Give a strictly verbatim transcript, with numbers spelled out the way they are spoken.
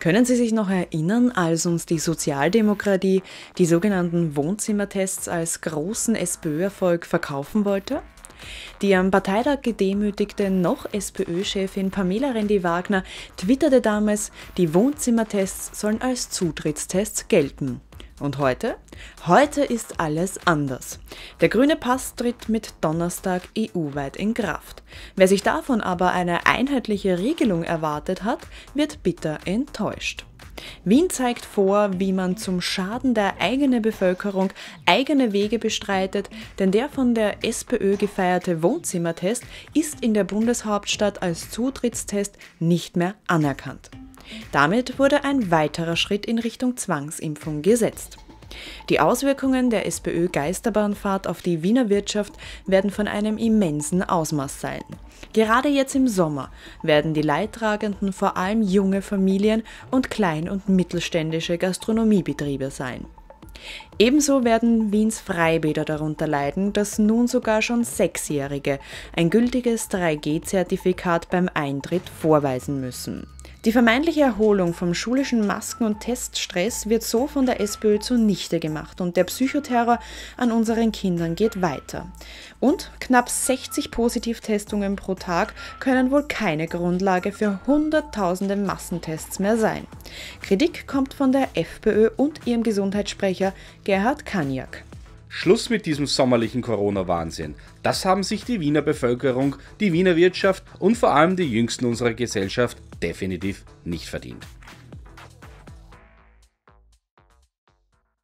Können Sie sich noch erinnern, als uns die Sozialdemokratie die sogenannten Wohnzimmertests als großen SPÖ-Erfolg verkaufen wollte? Die am Parteitag gedemütigte noch SPÖ-Chefin Pamela Rendi-Wagner twitterte damals, die Wohnzimmertests sollen als Zutrittstests gelten. Und heute? Heute ist alles anders. Der grüne Pass tritt mit Donnerstag E U-weit in Kraft. Wer sich davon aber eine einheitliche Regelung erwartet hat, wird bitter enttäuscht. Wien zeigt vor, wie man zum Schaden der eigenen Bevölkerung eigene Wege bestreitet, denn der von der SPÖ gefeierte Wohnzimmertest ist in der Bundeshauptstadt als Zutrittstest nicht mehr anerkannt. Damit wurde ein weiterer Schritt in Richtung Zwangsimpfung gesetzt. Die Auswirkungen der SPÖ-Geisterbahnfahrt auf die Wiener Wirtschaft werden von einem immensen Ausmaß sein. Gerade jetzt im Sommer werden die Leidtragenden vor allem junge Familien und klein- und mittelständische Gastronomiebetriebe sein. Ebenso werden Wiens Freibäder darunter leiden, dass nun sogar schon Sechsjährige ein gültiges drei G-Zertifikat beim Eintritt vorweisen müssen. Die vermeintliche Erholung vom schulischen Masken- und Teststress wird so von der SPÖ zunichte gemacht und der Psychoterror an unseren Kindern geht weiter. Und knapp sechzig Positivtestungen pro Tag können wohl keine Grundlage für hunderttausende Massentests mehr sein. Kritik kommt von der FPÖ und ihrem Gesundheitssprecher Gerhard Kaniak. Schluss mit diesem sommerlichen Corona-Wahnsinn. Das haben sich die Wiener Bevölkerung, die Wiener Wirtschaft und vor allem die Jüngsten unserer Gesellschaft definitiv nicht verdient.